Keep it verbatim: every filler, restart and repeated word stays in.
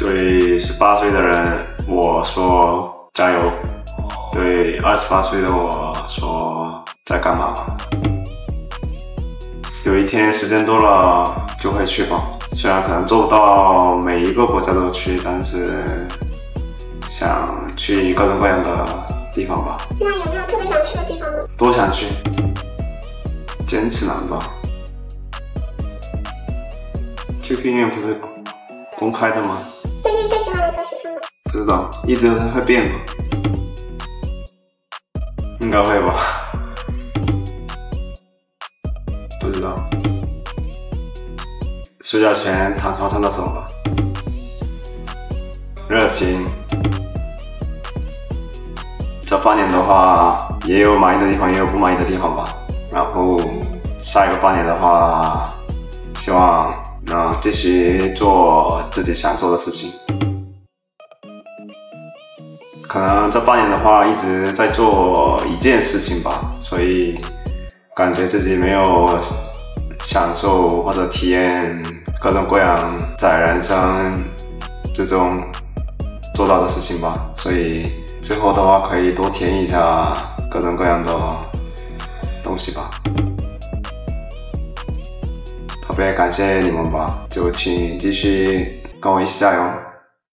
对十八岁的人，我说加油；对二十八岁的我说在干嘛？有一天时间多了就会去吧，虽然可能做不到每一个国家都去，但是想去各种各样的地方吧。那有没有特别想去的地方呢？多想去，坚持难吧。Q Q 音乐不是公开的吗？对对，最喜欢的歌是什么？不知道，一直都会变吧。应该会吧。不知道，睡觉前躺床上的手吧，热情。这八年的话，也有满意的地方，也有不满意的地方吧。然后下一个八年的话，希望能继续做自己想做的事情。可能这八年的话，一直在做一件事情吧，所以。感觉自己没有享受或者体验各种各样在人生之中做到的事情吧，所以之后的话可以多体验一下各种各样的东西吧。特别感谢你们吧，就请继续跟我一起加油。